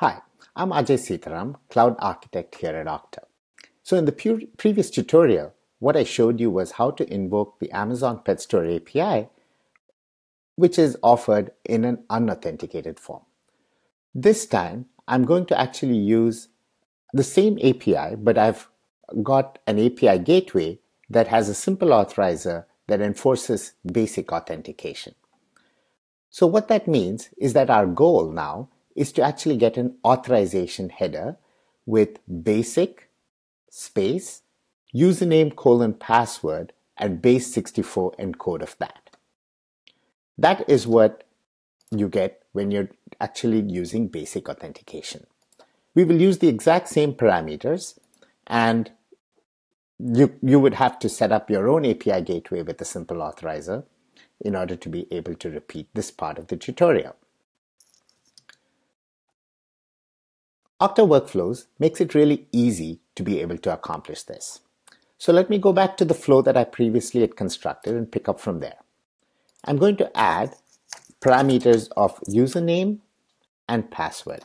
Hi, I'm Ajay Sitaram, Cloud Architect here at Okta. So in the previous tutorial, what I showed you was how to invoke the Amazon PetStore API, which is offered in an unauthenticated form. This time, I'm going to actually use the same API, but I've got an API gateway that has a simple authorizer that enforces basic authentication. So what that means is that our goal now is to actually get an authorization header with basic space username colon password and base64 encode of that. That is what you get when you're actually using basic authentication. We will use the exact same parameters, and you would have to set up your own API gateway with a simple authorizer in order to be able to repeat this part of the tutorial. Okta Workflows makes it really easy to be able to accomplish this. So let me go back to the flow that I previously had constructed and pick up from there. I'm going to add parameters of username and password.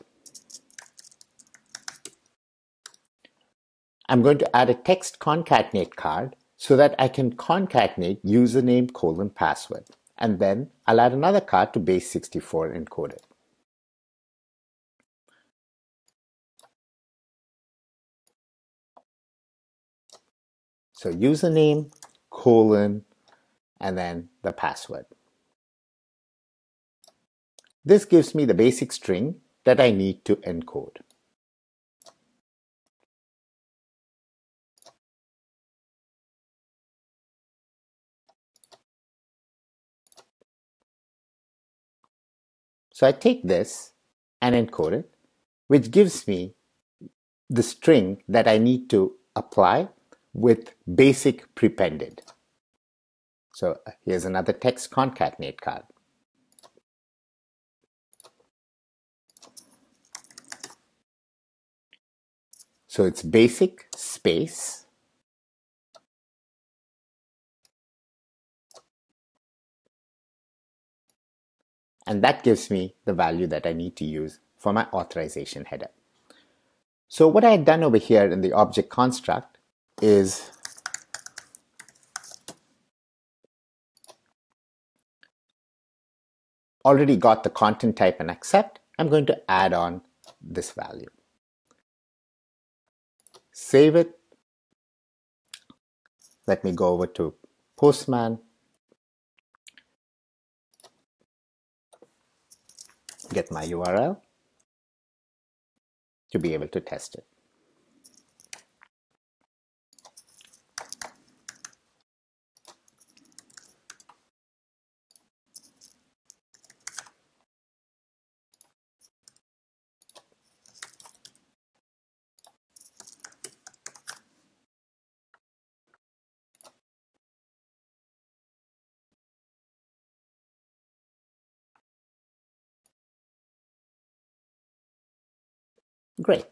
I'm going to add a text concatenate card so that I can concatenate username colon password. And then I'll add another card to base64 encoded. So username, colon, and then the password. This gives me the basic string that I need to encode. So I take this and encode it, which gives me the string that I need to apply with basic prepended. So here's another text concatenate card. So it's basic space and that gives me the value that I need to use for my authorization header. So what I had done over here in the object construct is already got the content type and accept. I'm going to add on this value. Save it. Let me go over to Postman. Get my URL to be able to test it. Great.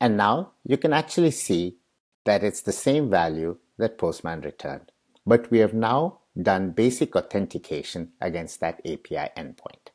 And now you can actually see that it's the same value that Postman returned, but we have now done basic authentication against that API endpoint.